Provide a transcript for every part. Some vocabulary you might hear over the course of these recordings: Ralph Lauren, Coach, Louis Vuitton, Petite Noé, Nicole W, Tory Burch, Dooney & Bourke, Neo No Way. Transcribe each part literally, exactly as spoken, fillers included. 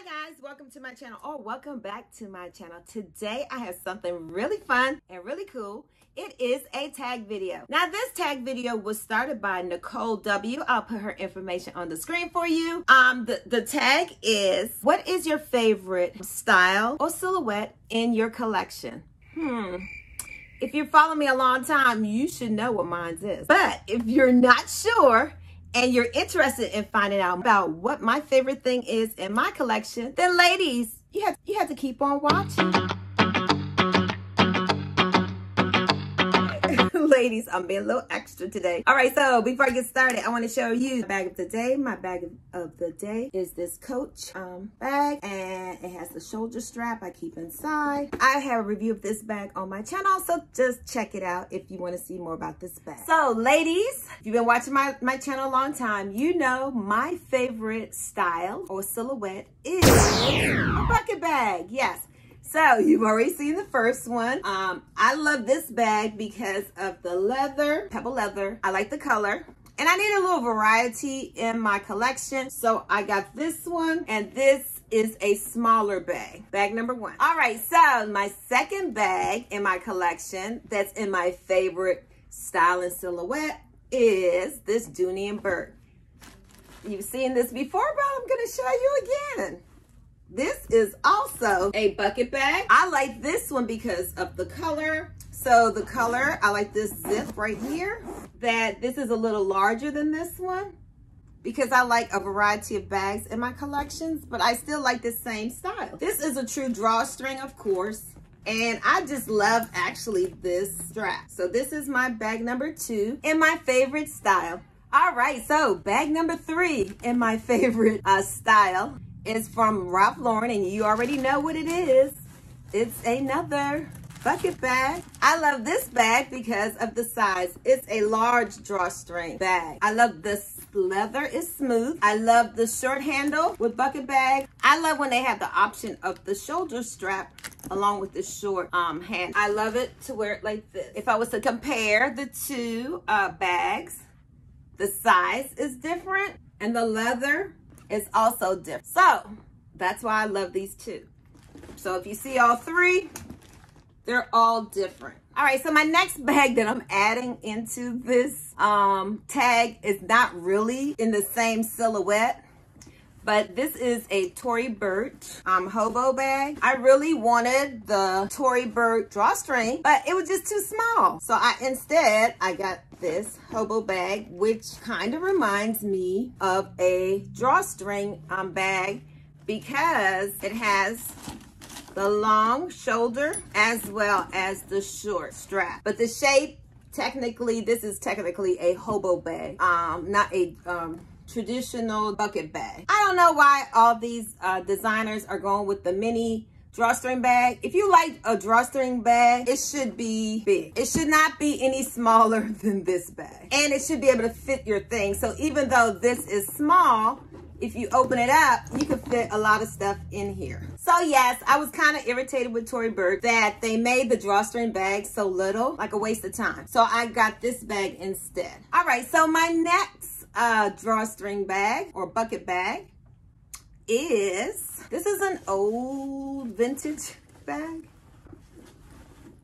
Hi guys, welcome to my channel, or welcome back to my channel. Today I have something really fun and really cool. It is a tag video. Now this tag video was started by Nicole W. I'll put her information on the screen for you. Um, the, the tag is, what is your favorite style or silhouette in your collection? Hmm. If you follow me a long time, you should know what mine is. But if you're not sure, and you're interested in finding out about what my favorite thing is in my collection, then ladies, you have, you have to keep on watching. Ladies, I'm being a little extra today. All right, so before I get started, I want to show you my bag of the day. My bag of the day is this Coach um, bag, and it has the shoulder strap I keep inside. I have a review of this bag on my channel, so just check it out if you want to see more about this bag. So ladies, if you've been watching my, my channel a long time, you know my favorite style or silhouette is a bucket bag, yes. So you've already seen the first one. Um, I love this bag because of the leather, pebble leather. I like the color. And I need a little variety in my collection. So I got this one, and this is a smaller bag, bag number one. All right, so my second bag in my collection that's in my favorite style and silhouette is this Dooney and Bourke. You've seen this before, but I'm gonna show you again. This is also a bucket bag. I like this one because of the color. So the color, I like this zip right here, that this is a little larger than this one because I like a variety of bags in my collections, but I still like the same style. This is a true drawstring, of course, and I just love actually this strap. So this is my bag number two in my favorite style. All right, so bag number three in my favorite uh, style. It's from Ralph Lauren, and you already know what it is. It's another bucket bag. I love this bag because of the size. It's a large drawstring bag. I love this leather. It's smooth. I love the short handle with bucket bag. I love when they have the option of the shoulder strap along with the short um, hand. I love it to wear it like this. If I was to compare the two uh, bags, the size is different, and the leather it's also different. So that's why I love these two. So if you see all three, they're all different. All right, so my next bag that I'm adding into this um, tag is not really in the same silhouette, but this is a Tory Burch um, hobo bag. I really wanted the Tory Burch drawstring, but it was just too small. So I instead, I got this hobo bag, which kind of reminds me of a drawstring um, bag because it has the long shoulder as well as the short strap. But the shape, technically, this is technically a hobo bag, um, not a um, traditional bucket bag. I don't know why all these uh, designers are going with the mini drawstring bag. If you like a drawstring bag, it should be big. It should not be any smaller than this bag. And it should be able to fit your thing. So even though this is small, if you open it up, you can fit a lot of stuff in here. So yes, I was kind of irritated with Tory Burch that they made the drawstring bag so little, like a waste of time. So I got this bag instead. All right, so my next uh, drawstring bag or bucket bag is, this is an old vintage bag,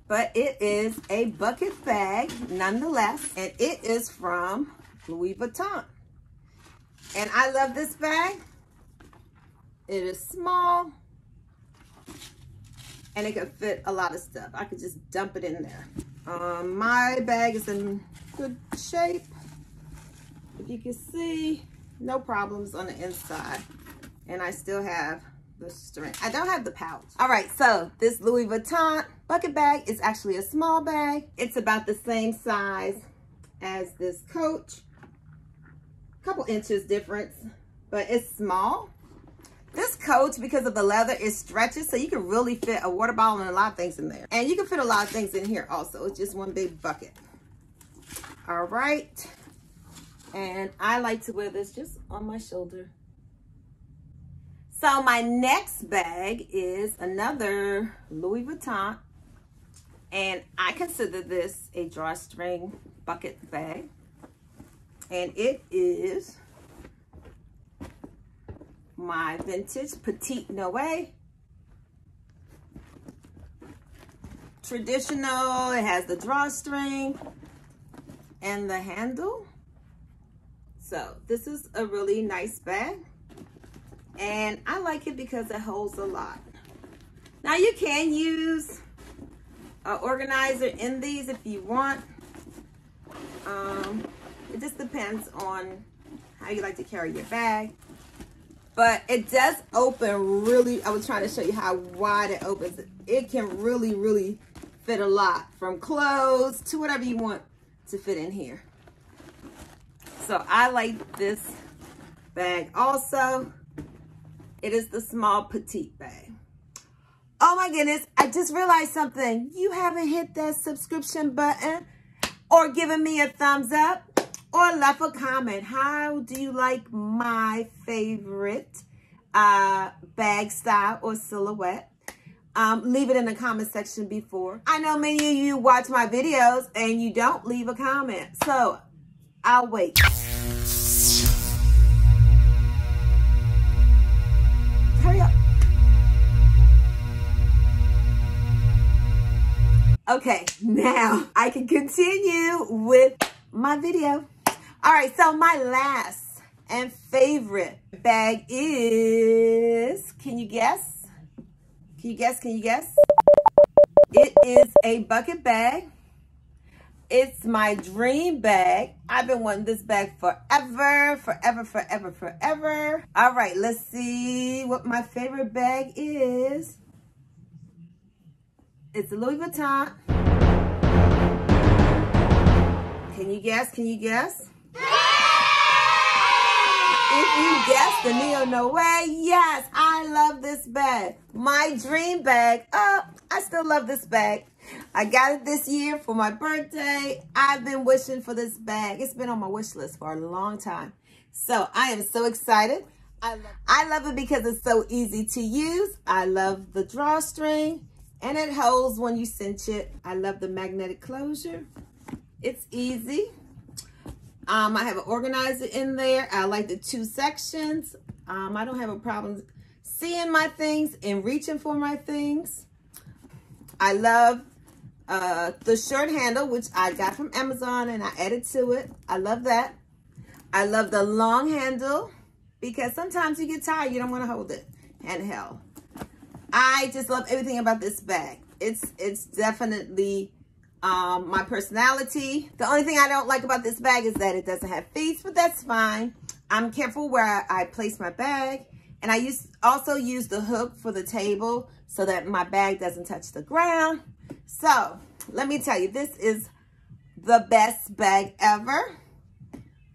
but it is a bucket bag nonetheless, and it is from Louis Vuitton. And I love this bag. It is small, and it can fit a lot of stuff. I could just dump it in there. Um, my bag is in good shape. If you can see, no problems on the inside. And I still have the string. I don't have the pouch. All right, so this Louis Vuitton bucket bag is actually a small bag. It's about the same size as this Coach. Couple inches difference, but it's small. This Coach, because of the leather, it stretches, so you can really fit a water bottle and a lot of things in there. And you can fit a lot of things in here also. It's just one big bucket. All right. And I like to wear this just on my shoulder. So my next bag is another Louis Vuitton, and I consider this a drawstring bucket bag, and it is my vintage Petite Noé. Traditional, it has the drawstring and the handle. So this is a really nice bag. And I like it because it holds a lot. Now you can use an organizer in these if you want. Um, it just depends on how you like to carry your bag. But it does open really, I was trying to show you how wide it opens. It can really, really fit a lot, from clothes to whatever you want to fit in here. So I like this bag also. It is the small petite bag. Oh my goodness, I just realized something. You haven't hit that subscription button or given me a thumbs up or left a comment. How do you like my favorite uh, bag style or silhouette? Um, leave it in the comment section before. I know many of you watch my videos and you don't leave a comment, so I'll wait. Hurry up. Okay, now I can continue with my video. All right, so my last and favorite bag is, can you guess? Can you guess, can you guess? It is a bucket bag. It's my dream bag. I've been wanting this bag forever, forever, forever, forever. All right, let's see what my favorite bag is. It's a Louis Vuitton. Can you guess? Can you guess? Yeah! If you guessed the Neo No Way, yes, I love this bag. My dream bag. Oh, I still love this bag. I got it this year for my birthday. I've been wishing for this bag. It's been on my wish list for a long time. So I am so excited. I love it, I love it because it's so easy to use. I love the drawstring. And it holds when you cinch it. I love the magnetic closure. It's easy. Um, I have an organizer in there. I like the two sections. Um, I don't have a problem seeing my things and reaching for my things. I love uh, the short handle, which I got from Amazon and I added to it. I love that. I love the long handle because sometimes you get tired. You don't want to hold it handheld. I just love everything about this bag. It's it's definitely um, my personality. The only thing I don't like about this bag is that it doesn't have feet, but that's fine. I'm careful where I, I place my bag. And I use, also use the hook for the table so that my bag doesn't touch the ground. So let me tell you, this is the best bag ever.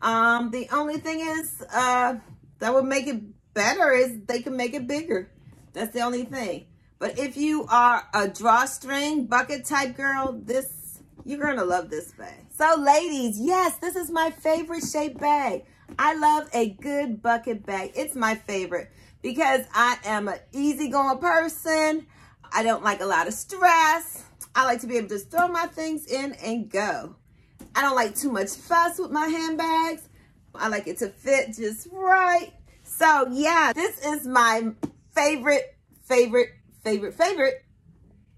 Um, the only thing is uh, that would make it better is they can make it bigger. That's the only thing. But if you are a drawstring bucket type girl, this, you're gonna love this bag. So ladies, yes, this is my favorite shape bag. I love a good bucket bag. It's my favorite because I am an easygoing person. I don't like a lot of stress. I like to be able to throw my things in and go. I don't like too much fuss with my handbags. I like it to fit just right. So yeah, this is my favorite, favorite, favorite, favorite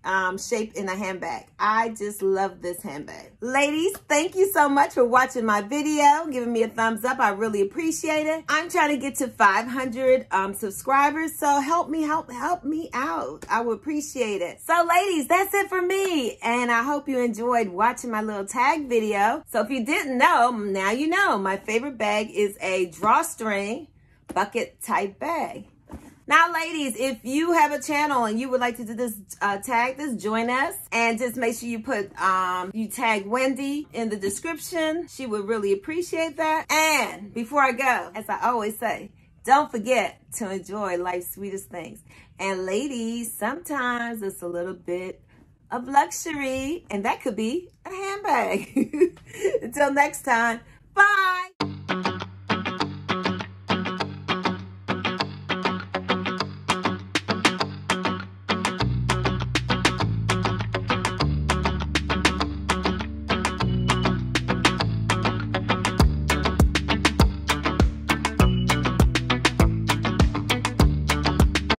um, shape in a handbag. I just love this handbag. Ladies, thank you so much for watching my video, giving me a thumbs up. I really appreciate it. I'm trying to get to five hundred um, subscribers, so help me, help, help me out. I would appreciate it. So ladies, that's it for me, and I hope you enjoyed watching my little tag video. So if you didn't know, now you know. My favorite bag is a drawstring bucket type bag. Now, ladies, if you have a channel and you would like to do this, uh, tag this, join us. And just make sure you put, um, you tag Wendy in the description. She would really appreciate that. And before I go, as I always say, don't forget to enjoy life's sweetest things. And ladies, sometimes it's a little bit of luxury, and that could be a handbag. Until next time, bye.